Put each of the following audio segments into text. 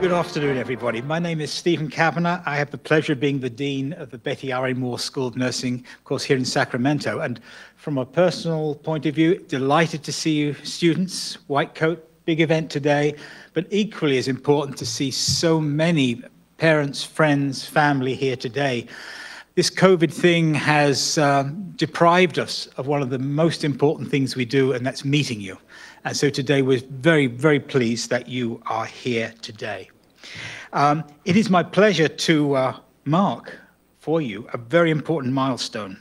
Good afternoon, everybody. My name is Stephen Kavanagh. I have the pleasure of being the Dean of the Betty Irene Moore School of Nursing, of course, here in Sacramento. And from a personal point of view, delighted to see you students, white coat, big event today, but equally as important to see so many parents, friends, family here today. This COVID thing has deprived us of one of the most important things we do, and that's meeting you. And so today we're very, very pleased that you are here today. It is my pleasure to mark for you a very important milestone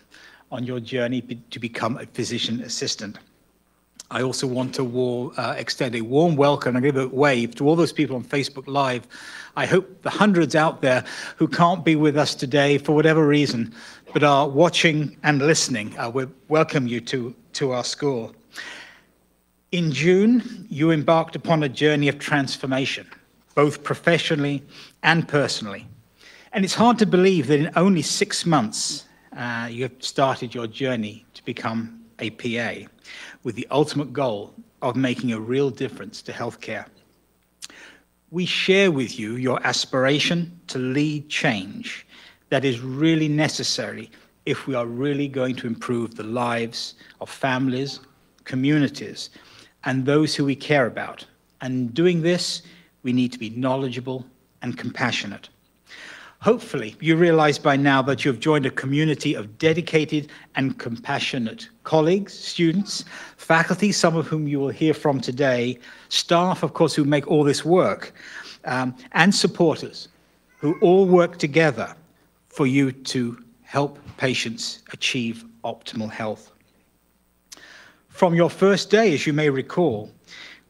on your journey to become a physician assistant. I also want to extend a warm welcome and give a wave to all those people on Facebook Live. I hope the hundreds out there who can't be with us today for whatever reason, but are watching and listening. We welcome you to our school. In June, you embarked upon a journey of transformation, both professionally and personally. And it's hard to believe that in only 6 months, you have started your journey to become a PA, with the ultimate goal of making a real difference to healthcare. We share with you your aspiration to lead change that is really necessary if we are really going to improve the lives of families, communities, and those who we care about. And doing this, we need to be knowledgeable and compassionate. Hopefully, you realize by now that you have joined a community of dedicated and compassionate colleagues, students, faculty, some of whom you will hear from today, staff, of course, who make all this work, and supporters who all work together for you to help patients achieve optimal health. From your first day, as you may recall,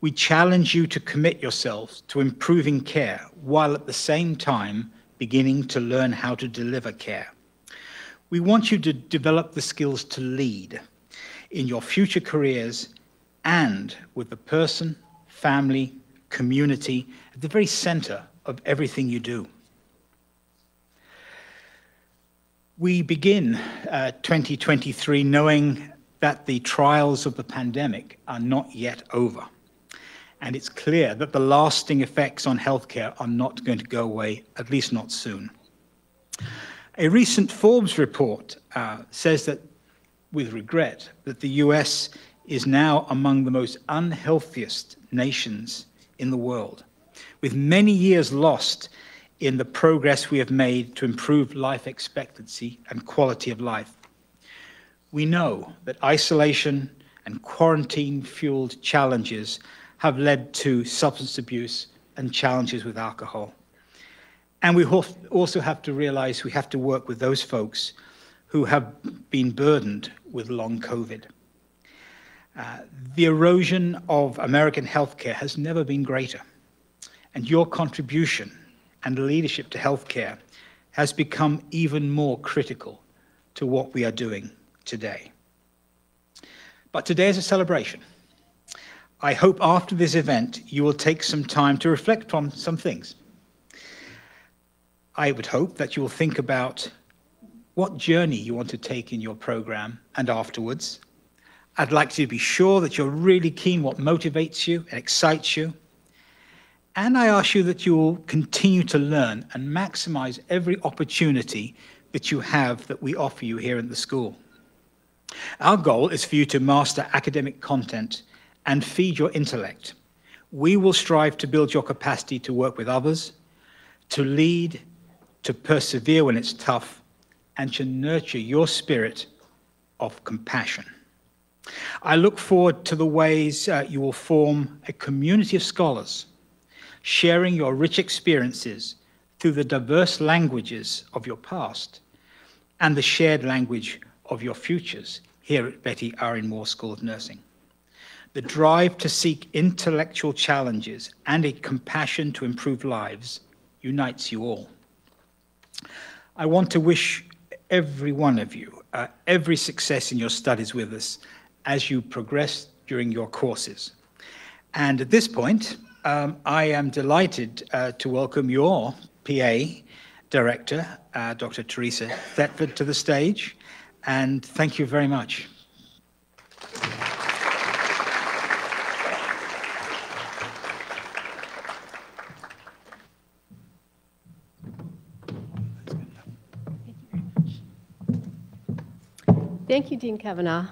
we challenge you to commit yourselves to improving care while at the same time beginning to learn how to deliver care. We want you to develop the skills to lead in your future careers and with the person, family, community at the very center of everything you do. We begin 2023 knowing that the trials of the pandemic are not yet over. And it's clear that the lasting effects on healthcare are not going to go away, at least not soon. A recent Forbes report says that, with regret, that the US is now among the most unhealthiest nations in the world, with many years lost in the progress we have made to improve life expectancy and quality of life. We know that isolation and quarantine-fueled challenges have led to substance abuse and challenges with alcohol. And we also have to realize we have to work with those folks who have been burdened with long COVID. The erosion of American healthcare has never been greater, and your contribution and leadership to healthcare has become even more critical to what we are doing today. But today is a celebration. I hope after this event, you will take some time to reflect on some things. I would hope that you will think about what journey you want to take in your program and afterwards. I'd like you to be sure that you're really keen what motivates you and excites you. And I ask you that you will continue to learn and maximize every opportunity that you have that we offer you here in the school. Our goal is for you to master academic content and feed your intellect. We will strive to build your capacity to work with others, to lead, to persevere when it's tough, and to nurture your spirit of compassion. I look forward to the ways you will form a community of scholars, sharing your rich experiences through the diverse languages of your past and the shared language of your futures here at Betty Irene Moore School of Nursing. The drive to seek intellectual challenges and a compassion to improve lives unites you all. I want to wish every one of you every success in your studies with us as you progress during your courses. And at this point, I am delighted to welcome your PA director, Dr. Teresa Thetford, to the stage. And thank you very much. Thank you, Dean Kavanagh.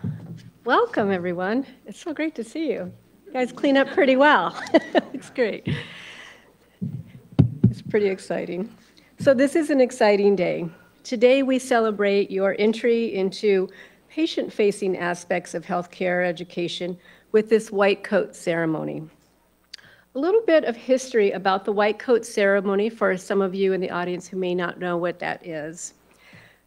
Welcome, everyone. It's so great to see you. You guys clean up pretty well. It's great. It's pretty exciting. So this is an exciting day. Today we celebrate your entry into patient-facing aspects of healthcare education with this white coat ceremony. A little bit of history about the white coat ceremony for some of you in the audience who may not know what that is.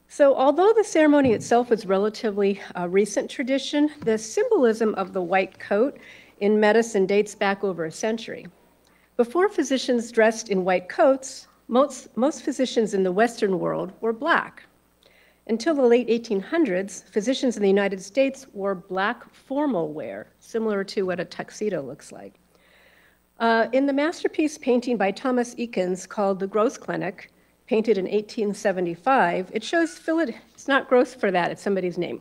So although the ceremony itself is relatively a recent tradition, the symbolism of the white coat in medicine dates back over a century. Before physicians dressed in white coats, most physicians in the Western world were black. Until the late 1800s, physicians in the United States wore black formal wear, similar to what a tuxedo looks like. In the masterpiece painting by Thomas Eakins called The Gross Clinic, painted in 1875, it shows it's not gross for that, it's somebody's name.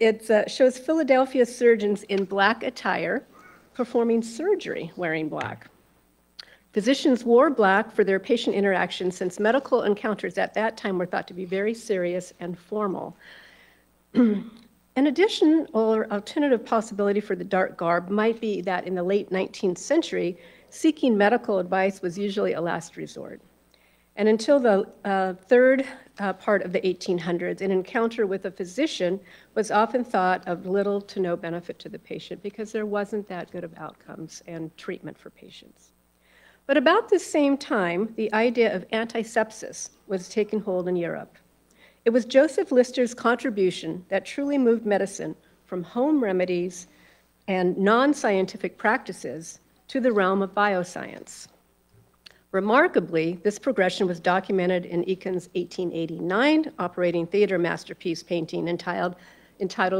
It shows Philadelphia surgeons in black attire performing surgery wearing black. Physicians wore black for their patient interactions since medical encounters at that time were thought to be very serious and formal. An addition or alternative possibility for the dark garb might be that in the late 19th century, seeking medical advice was usually a last resort. And until the third part of the 1800s, an encounter with a physician was often thought of little to no benefit to the patient because there wasn't that good of outcomes and treatment for patients. But about this same time, the idea of antisepsis was taking hold in Europe. It was Joseph Lister's contribution that truly moved medicine from home remedies and non-scientific practices to the realm of bioscience. Remarkably, this progression was documented in Eakins' 1889 operating theater masterpiece painting entitled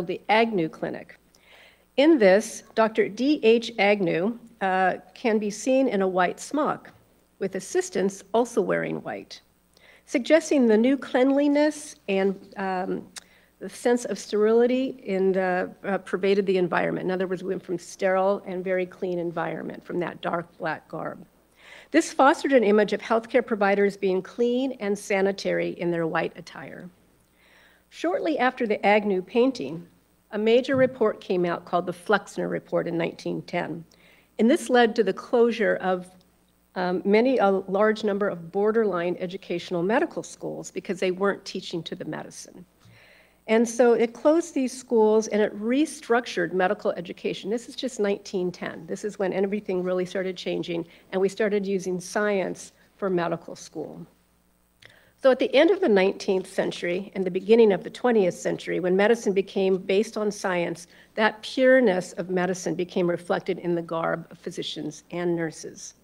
The Agnew Clinic. In this, Dr. D.H. Agnew can be seen in a white smock, with assistants also wearing white, suggesting the new cleanliness and the sense of sterility pervaded the environment. In other words, we went from sterile and very clean environment from that dark black garb. This fostered an image of healthcare providers being clean and sanitary in their white attire. Shortly after the Agnew painting, a major report came out called the Flexner Report in 1910. And this led to the closure of a large number of borderline educational medical schools because they weren't teaching to the medicine. And so it closed these schools and it restructured medical education. This is just 1910. This is when everything really started changing and we started using science for medical school. So at the end of the 19th century and the beginning of the 20th century, when medicine became based on science, that pureness of medicine became reflected in the garb of physicians and nurses.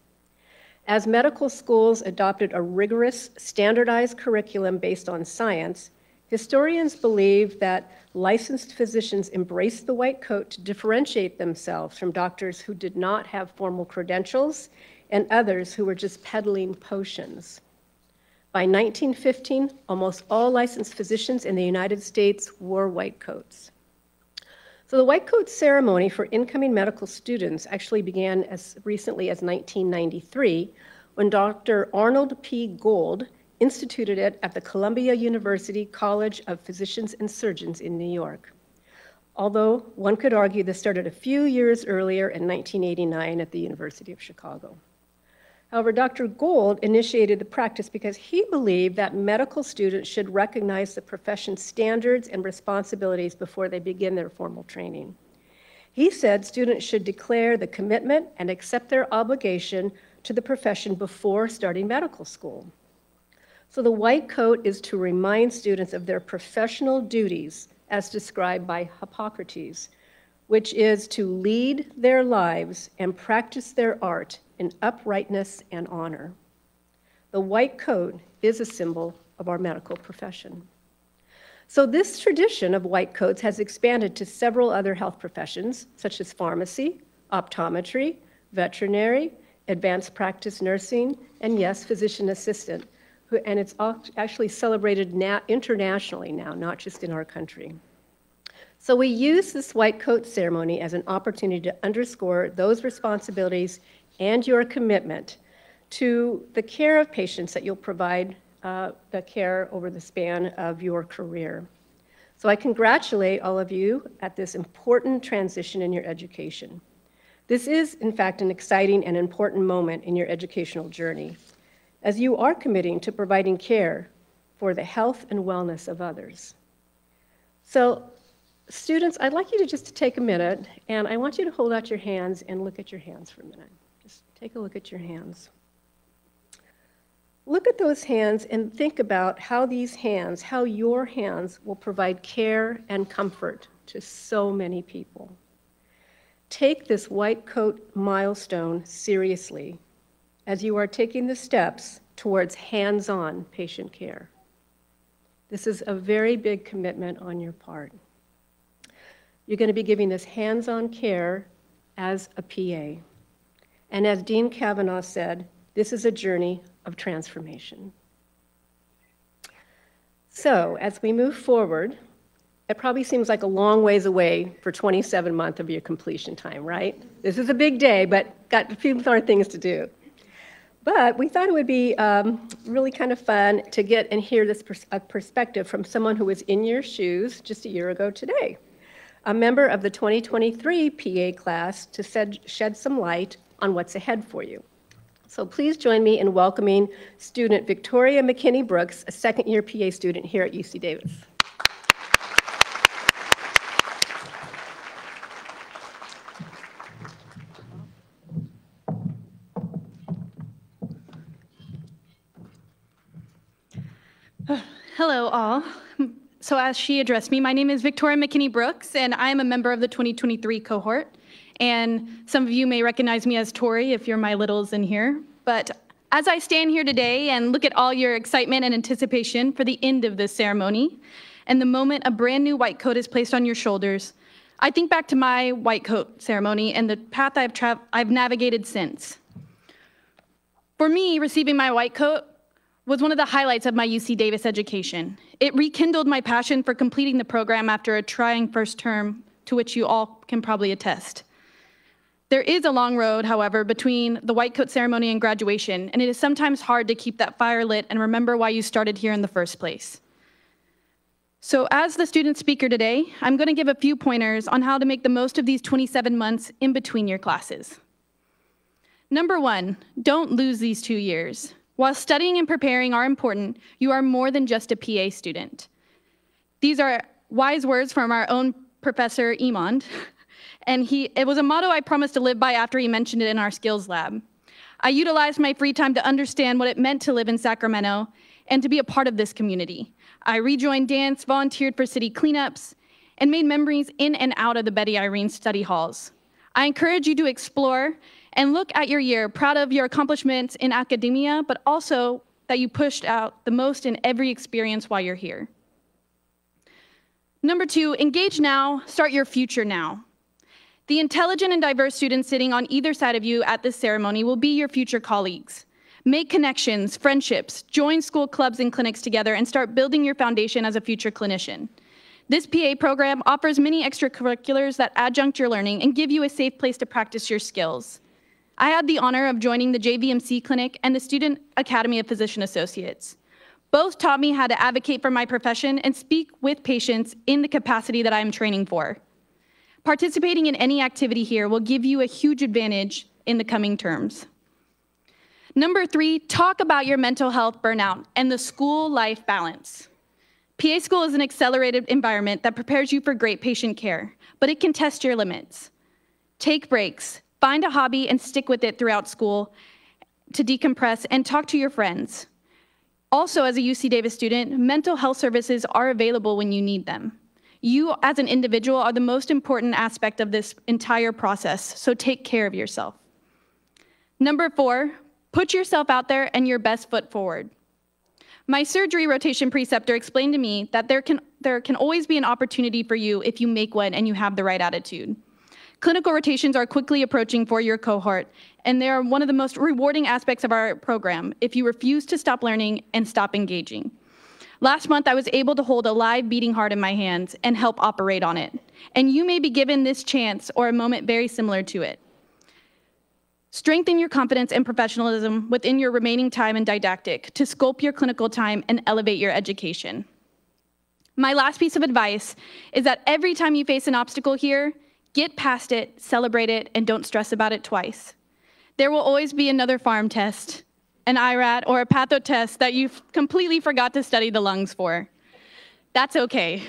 As medical schools adopted a rigorous, standardized curriculum based on science, historians believe that licensed physicians embraced the white coat to differentiate themselves from doctors who did not have formal credentials and others who were just peddling potions. By 1915, almost all licensed physicians in the United States wore white coats. So the white coat ceremony for incoming medical students actually began as recently as 1993, when Dr. Arnold P. Gold instituted it at the Columbia University College of Physicians and Surgeons in New York. Although one could argue this started a few years earlier in 1989 at the University of Chicago. However, Dr. Gold initiated the practice because he believed that medical students should recognize the profession's standards and responsibilities before they begin their formal training. He said students should declare the commitment and accept their obligation to the profession before starting medical school. So the white coat is to remind students of their professional duties as described by Hippocrates, which is to lead their lives and practice their art in uprightness and honor. The white coat is a symbol of our medical profession. So this tradition of white coats has expanded to several other health professions, such as pharmacy, optometry, veterinary, advanced practice nursing, and yes, physician assistant. And it's actually celebrated now internationally now, not just in our country. So we use this white coat ceremony as an opportunity to underscore those responsibilities and your commitment to the care of patients that you'll provide the care over the span of your career. So I congratulate all of you at this important transition in your education. This is, in fact, an exciting and important moment in your educational journey, as you are committing to providing care for the health and wellness of others. So, students, I'd like you to just take a minute, and I want you to hold out your hands and look at your hands for a minute. Just take a look at your hands. Look at those hands and think about how these hands, how your hands will provide care and comfort to so many people. Take this white coat milestone seriously as you are taking the steps towards hands-on patient care. This is a very big commitment on your part. You're going to be giving this hands-on care as a PA. And as Dean Kavanagh said, this is a journey of transformation. So as we move forward, it probably seems like a long ways away for 27 months of your completion time, right? This is a big day, but got a few more things to do. But we thought it would be really kind of fun to get and hear this perspective from someone who was in your shoes just a year ago today, a member of the 2023 PA class, to shed some light on what's ahead for you. So please join me in welcoming student Victoria McKinney Brooks, a second-year PA student here at UC Davis. Hello, all. So as she addressed me, my name is Victoria McKinney Brooks, and I am a member of the 2023 cohort. And some of you may recognize me as Tori if you're my littles in here. But as I stand here today and look at all your excitement and anticipation for the end of this ceremony, and the moment a brand new white coat is placed on your shoulders, I think back to my white coat ceremony and the path I've navigated since. For me, receiving my white coat was one of the highlights of my UC Davis education. It rekindled my passion for completing the program after a trying first term, to which you all can probably attest. There is a long road, however, between the white coat ceremony and graduation, and it is sometimes hard to keep that fire lit and remember why you started here in the first place. So as the student speaker today, I'm going to give a few pointers on how to make the most of these 27 months in between your classes. Number one, don't lose these 2 years. While studying and preparing are important, you are more than just a PA student. These are wise words from our own Professor Eman. And it was a motto I promised to live by after he mentioned it in our skills lab. I utilized my free time to understand what it meant to live in Sacramento and to be a part of this community. I rejoined dance, volunteered for city cleanups, and made memories in and out of the Betty Irene study halls. I encourage you to explore and look at your year, proud of your accomplishments in academia, but also that you pushed out the most in every experience while you're here. Number two, engage now, start your future now. The intelligent and diverse students sitting on either side of you at this ceremony will be your future colleagues. Make connections, friendships, join school clubs and clinics together, and start building your foundation as a future clinician. This PA program offers many extracurriculars that adjunct your learning and give you a safe place to practice your skills. I had the honor of joining the JVMC Clinic and the Student Academy of Physician Associates. Both taught me how to advocate for my profession and speak with patients in the capacity that I am training for. Participating in any activity here will give you a huge advantage in the coming terms. Number three, talk about your mental health burnout and the school-life balance. PA school is an accelerated environment that prepares you for great patient care, but it can test your limits. Take breaks, find a hobby and stick with it throughout school to decompress, and talk to your friends. Also, as a UC Davis student, mental health services are available when you need them. You, as an individual, are the most important aspect of this entire process, so take care of yourself. Number four, put yourself out there and your best foot forward. My surgery rotation preceptor explained to me that there can always be an opportunity for you if you make one and you have the right attitude. Clinical rotations are quickly approaching for your cohort, and they are one of the most rewarding aspects of our program if you refuse to stop learning and stop engaging. Last month, I was able to hold a live beating heart in my hands and help operate on it. And you may be given this chance or a moment very similar to it. Strengthen your confidence and professionalism within your remaining time in didactic to sculpt your clinical time and elevate your education. My last piece of advice is that every time you face an obstacle here, get past it, celebrate it, and don't stress about it twice. There will always be another farm test, an IRAT, or a patho test that you completely forgot to study the lungs for. That's okay.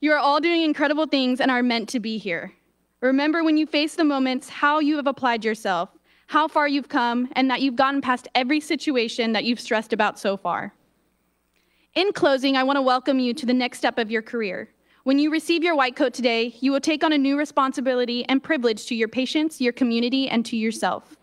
You are all doing incredible things and are meant to be here. Remember when you face the moments, how you have applied yourself, how far you've come, and that you've gotten past every situation that you've stressed about so far. In closing, I want to welcome you to the next step of your career. When you receive your white coat today, you will take on a new responsibility and privilege to your patients, your community, and to yourself.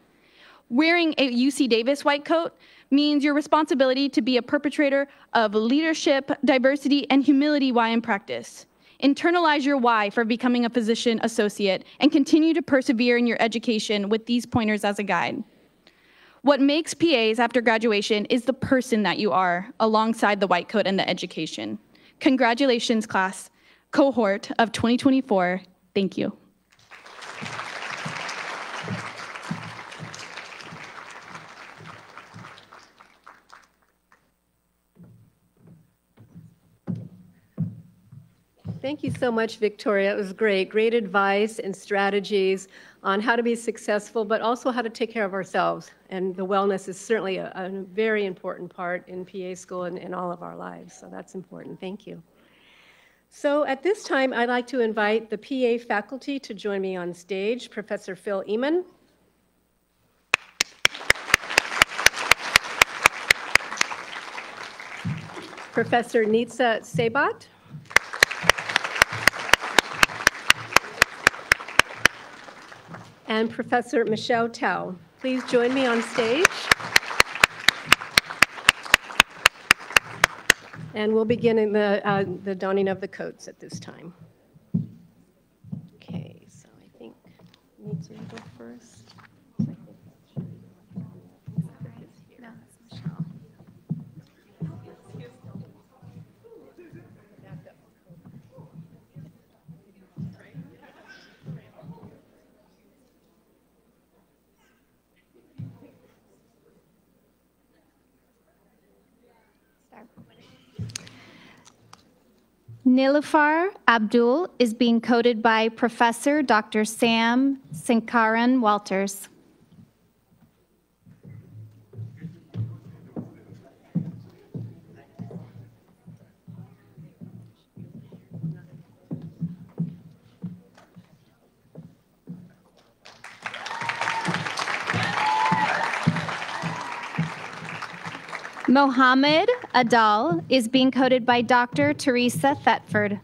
Wearing a UC Davis white coat means your responsibility to be a perpetrator of leadership, diversity, and humility while in practice. Internalize your why for becoming a physician associate and continue to persevere in your education with these pointers as a guide. What makes PAs after graduation is the person that you are alongside the white coat and the education. Congratulations, class, cohort of 2024. Thank you. Thank you so much, Victoria. It was great. Great advice and strategies on how to be successful, but also how to take care of ourselves. And the wellness is certainly a very important part in PA school and in all of our lives. So that's important. Thank you. So at this time, I'd like to invite the PA faculty to join me on stage, Professor Phil Eman, Professor Nitsa Sebat, and Professor Michelle Tao. Please join me on stage. And we'll begin in the donning of the coats at this time. Okay, so I think Nitsa will go first. Nilufar Abdul is being coded by Professor Dr. Sam Sankaran Walters. Mohammed Adal is being coded by Dr. Teresa Thetford.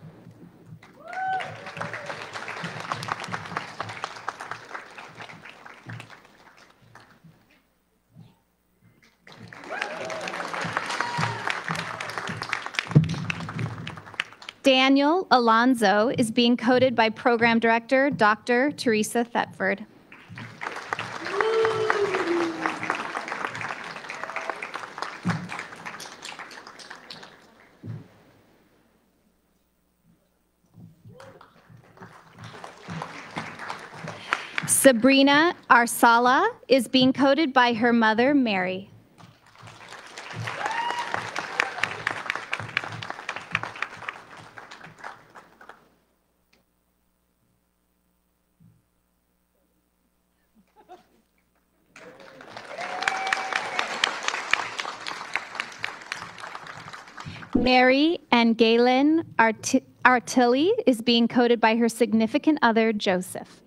Daniel Alonso is being coded by Program Director Dr. Teresa Thetford. Sabrina Arsala is being coded by her mother, Mary. Mary Angelen Artilli is being coded by her significant other, Joseph.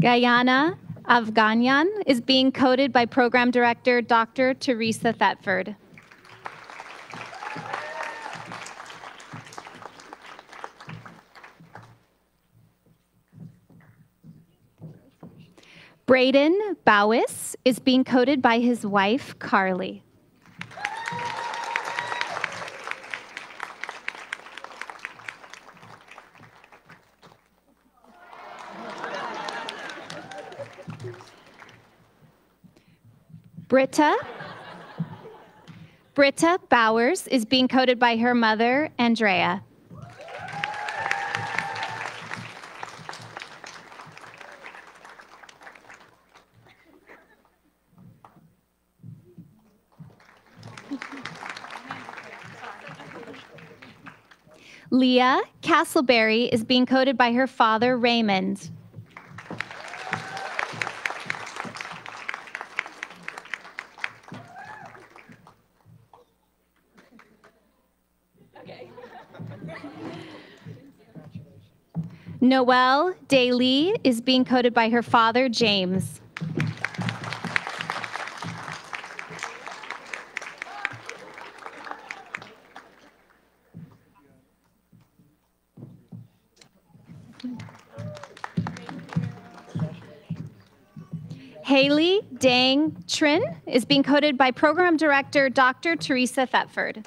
Gayana Avganyan is being coded by Program Director Dr. Teresa Thetford. Braden Bowis is being coded by his wife, Carly. Britta Bowers is being coded by her mother, Andrea. Leah Castleberry is being coded by her father, Raymond. Noelle Daly is being coded by her father, James. Haley Dang Trin is being coded by Program Director, Dr. Teresa Thetford.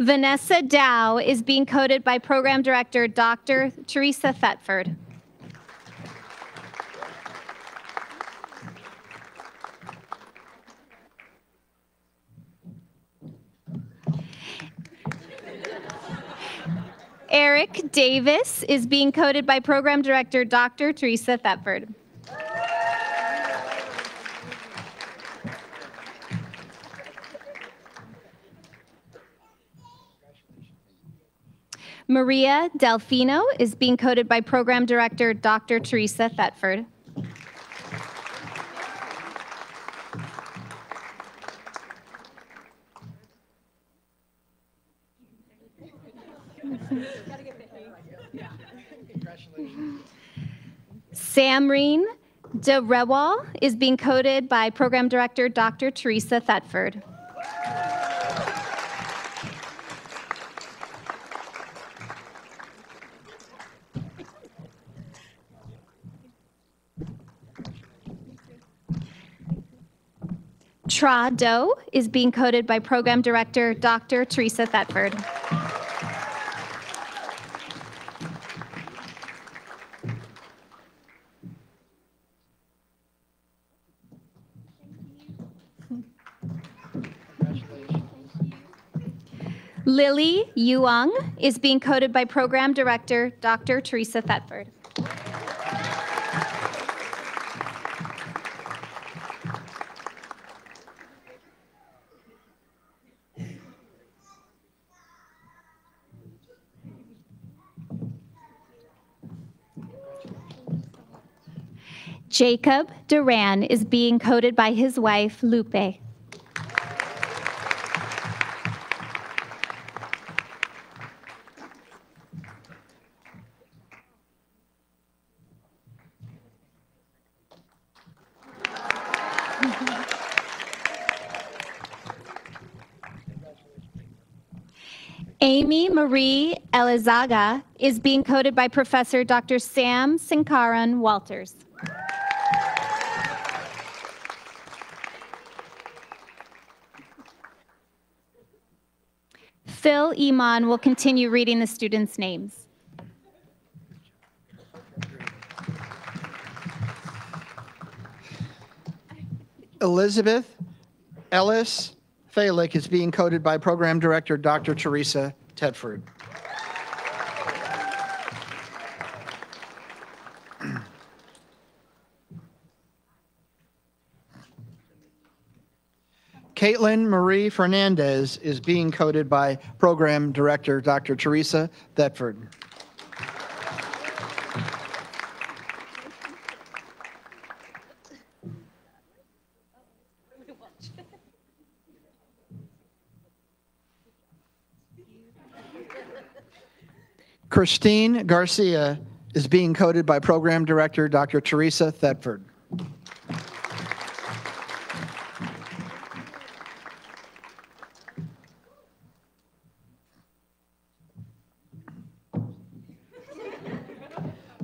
Vanessa Dow is being coded by Program Director, Dr. Teresa Thetford. Eric Davis is being coded by Program Director, Dr. Teresa Thetford. Maria Delfino is being coded by Program Director, Dr. Teresa Thetford. Samreen DeRewal is being coded by Program Director, Dr. Teresa Thetford. Tra Doe is being coded by Program Director, Dr. Teresa Thetford. Lily Yuang is being coded by Program Director, Dr. Teresa Thetford. Jacob Duran is being coded by his wife, Lupe. Amy Marie Elizaga is being coded by Professor Dr. Sam Sankaran Walters. Phil Eman will continue reading the students' names. Elizabeth Ellis Falick is being coded by Program Director Dr. Teresa Thetford. Caitlin Marie Fernandez is being coded by Program Director Dr. Teresa Thetford. Christine Garcia is being coded by Program Director Dr. Teresa Thetford.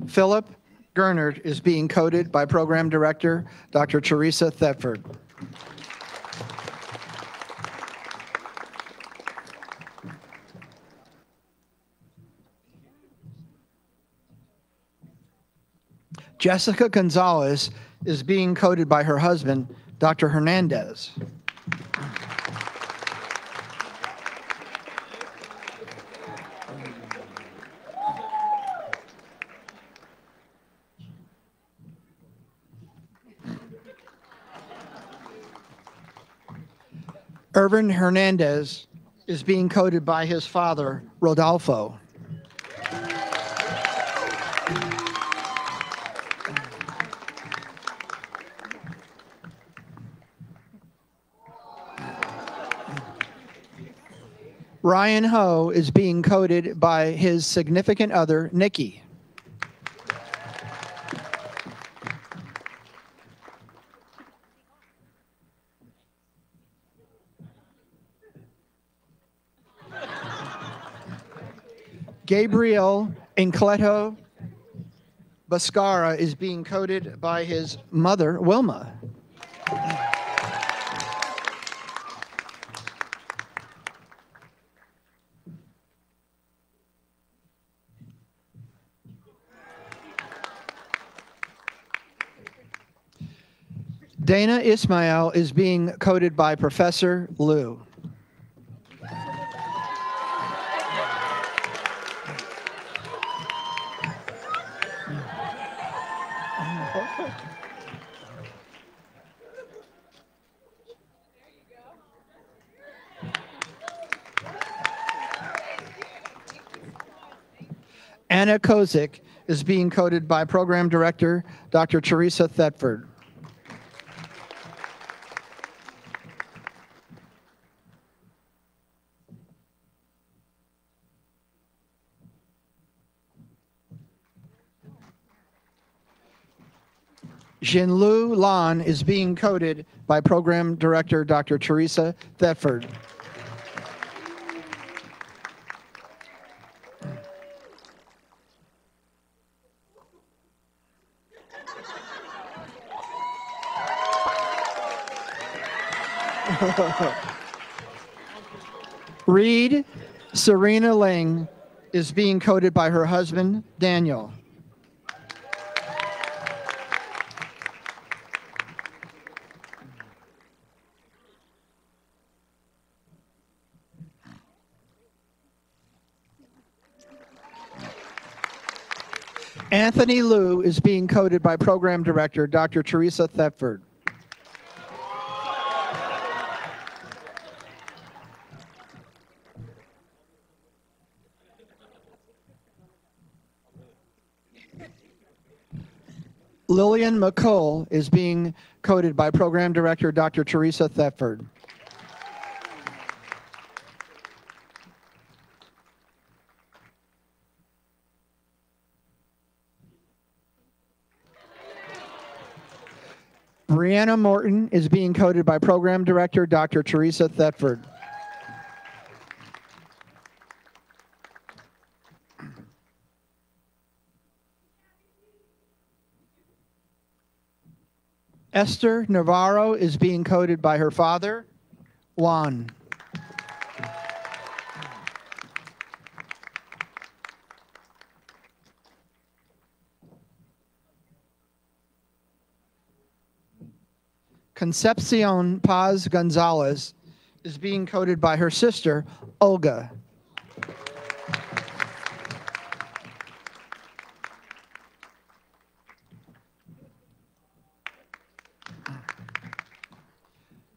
Philip Gernard is being coded by Program Director, Dr. Teresa Thetford. Jessica Gonzalez is being coded by her husband, Dr. Hernandez. Irvin Hernandez is being coded by his father, Rodolfo. Ryan Ho is being coded by his significant other, Nikki. Gabriel Incleto Bascara is being coded by his mother, Wilma. Dana Ismail is being coded by Professor Liu. Anna Kozik is being coded by Program Director, Dr. Teresa Thetford. Jinlu Lan is being coded by Program Director, Dr. Teresa Thetford. Reed Serena Ling is being coded by her husband, Daniel. Anthony Liu is being coded by Program Director, Dr. Teresa Thetford. Lillian McColl is being coded by Program Director, Dr. Teresa Thetford. Brianna Morton is being coded by Program Director, Dr. Teresa Thetford. Esther Navarro is being coded by her father, Juan. Concepcion Paz Gonzalez is being coded by her sister, Olga.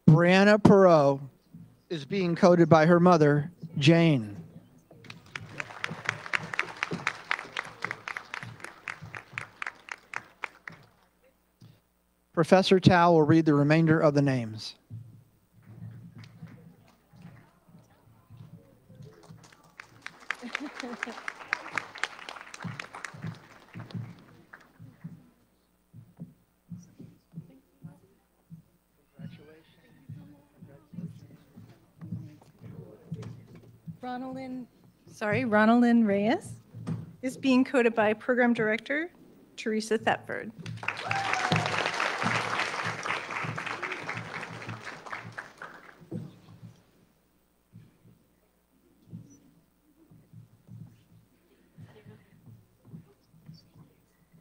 Brianna Perot is being coded by her mother, Jane. Professor Tao will read the remainder of the names. Ronalyn Reyes is being coded by Program Director, Teresa Thetford.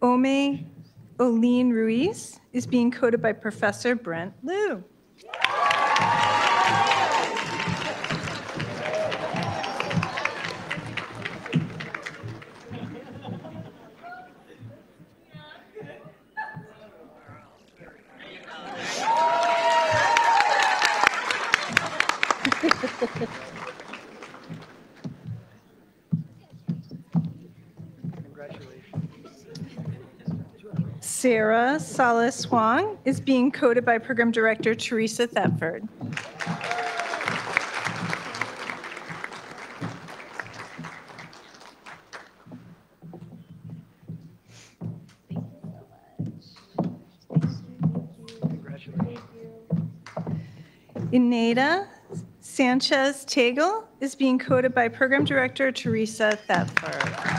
Ome Oline Ruiz is being coded by Professor Brent Liu. Sarah Salas-Wong is being coded by Program Director Teresa Thetford. Ineda Sanchez-Tagle is being coded by Program Director Teresa Thetford.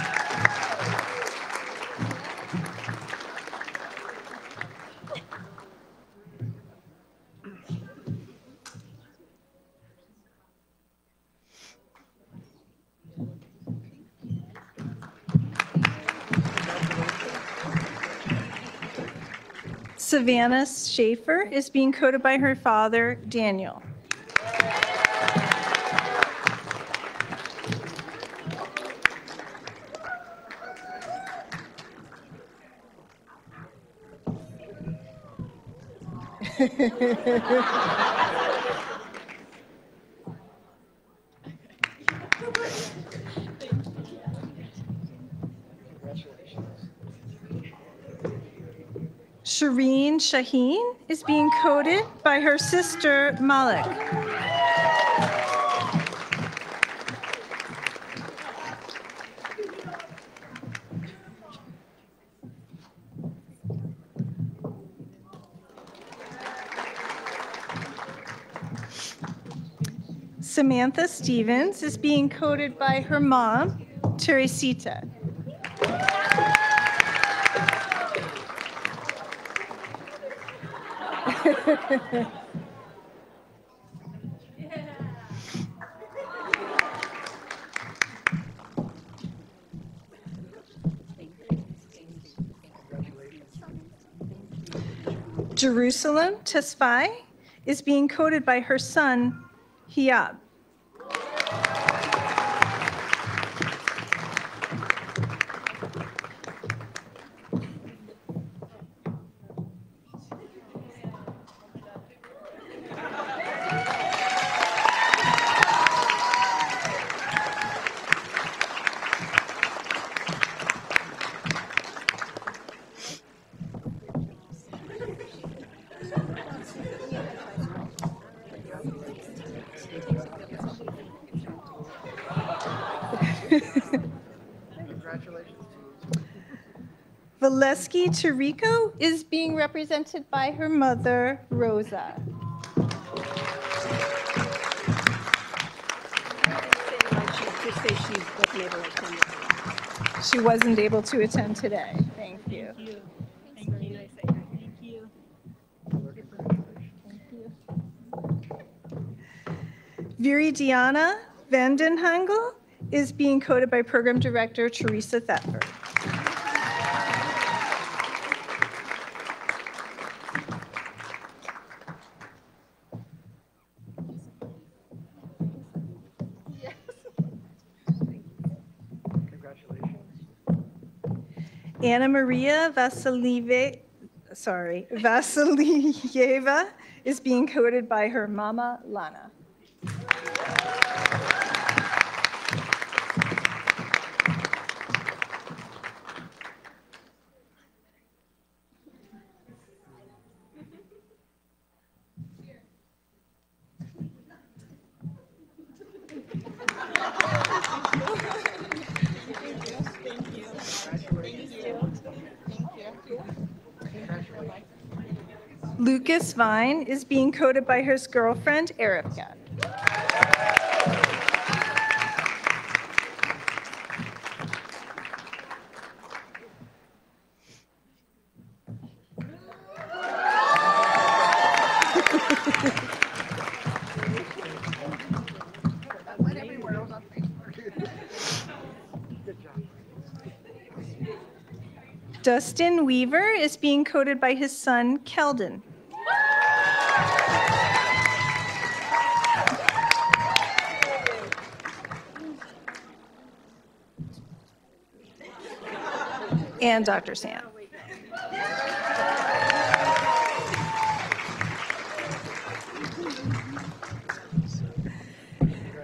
Savannah Schaefer is being coded by her father, Daniel. Shireen Shaheen is being coded by her sister, Malik. Samantha Stevens is being coded by her mom, Teresita. Jerusalem Tesfaye is being coded by her son, Hiab. Valesky Tirico is being represented by her mother, Rosa. She wasn't able to attend today. Thank you. Viridiana Vandenhangel is being coded by Program Director Teresa Thetford. Anna Maria Vasilieva is being coded by her mama, Lana. Lucas Vine is being coded by his girlfriend, Erica. Dustin Weaver is being coded by his son, Keldon. And Dr. Sam.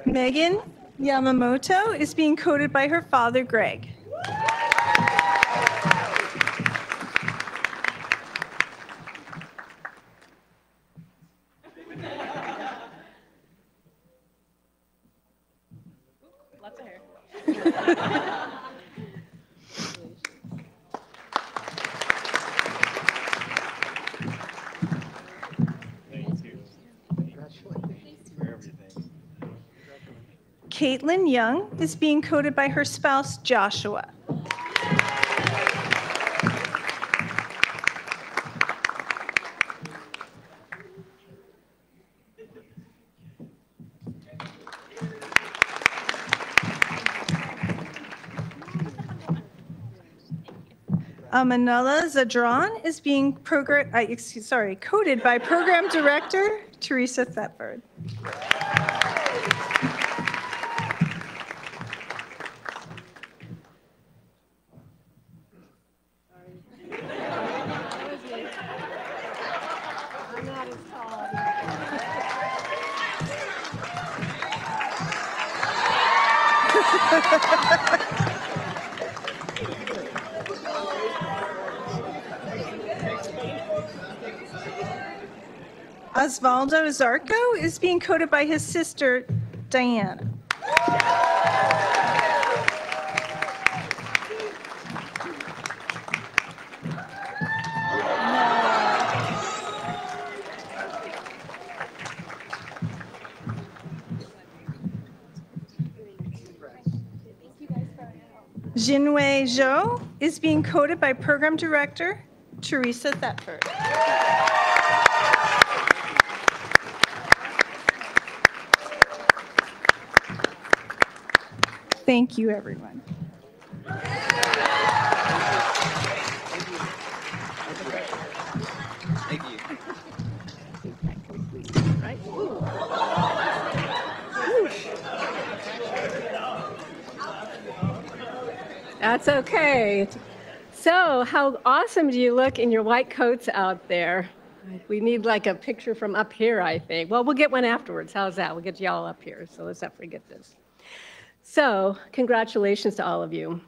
Megan Yamamoto is being coded by her father, Greg. Caitlin Young is being coded by her spouse, Joshua. Manala Zadran is being coded by Program Director, Teresa Thetford. Osvaldo Zarco is being coded by his sister, Diana. Jinwei Zhou is being coded by Program Director, Teresa Thetford. Thank you, everyone. Thank you. That's okay. So, how awesome do you look in your white coats out there? We need like a picture from up here, I think. Well, we'll get one afterwards. How's that? We'll get y'all up here, so let's not forget this. So, congratulations to all of you.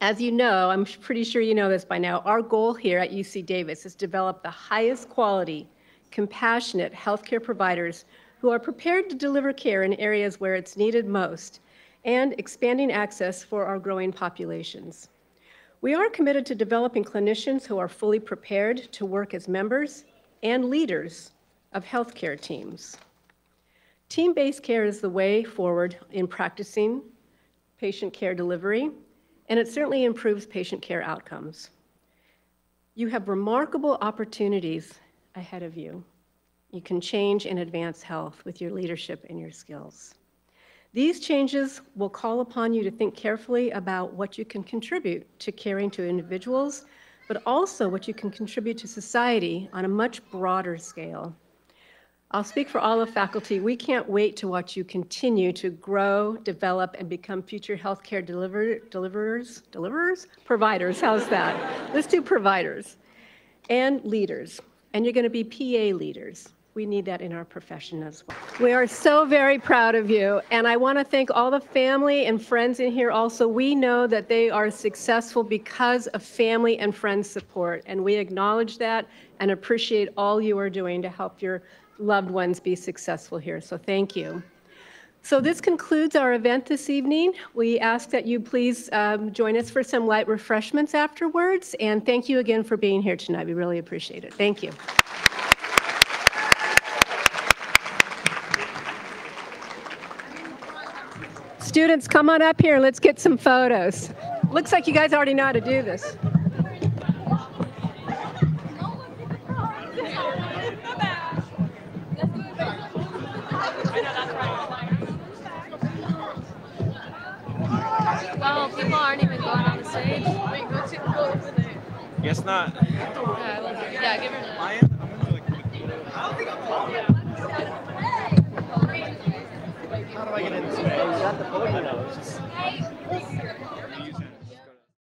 As you know, I'm pretty sure you know this by now, our goal here at UC Davis is to develop the highest quality, compassionate healthcare providers who are prepared to deliver care in areas where it's needed most and expanding access for our growing populations. We are committed to developing clinicians who are fully prepared to work as members and leaders of healthcare teams. Team-based care is the way forward in practicing patient care delivery, and it certainly improves patient care outcomes. You have remarkable opportunities ahead of you. You can change and advance health with your leadership and your skills. These changes will call upon you to think carefully about what you can contribute to caring to individuals, but also what you can contribute to society on a much broader scale. I'll speak for all of faculty. We can't wait to watch you continue to grow, develop, and become future healthcare providers. How's that? Let's do providers and leaders. And you're going to be PA leaders. We need that in our profession as well. We are so very proud of you. And I want to thank all the family and friends in here also. We know that they are successful because of family and friends support. And we acknowledge that and appreciate all you are doing to help your loved ones be successful here, so thank you. So this concludes our event this evening. We ask that you please join us for some light refreshments afterwards, and thank you again for being here tonight. We really appreciate it. Thank you. Students, come on up here. Let's get some photos. Looks like you guys already know how to do this. Well, people aren't even going on the stage. Wait, go take the photo for there. Guess not. Yeah, give her a minute. How do I get in this way?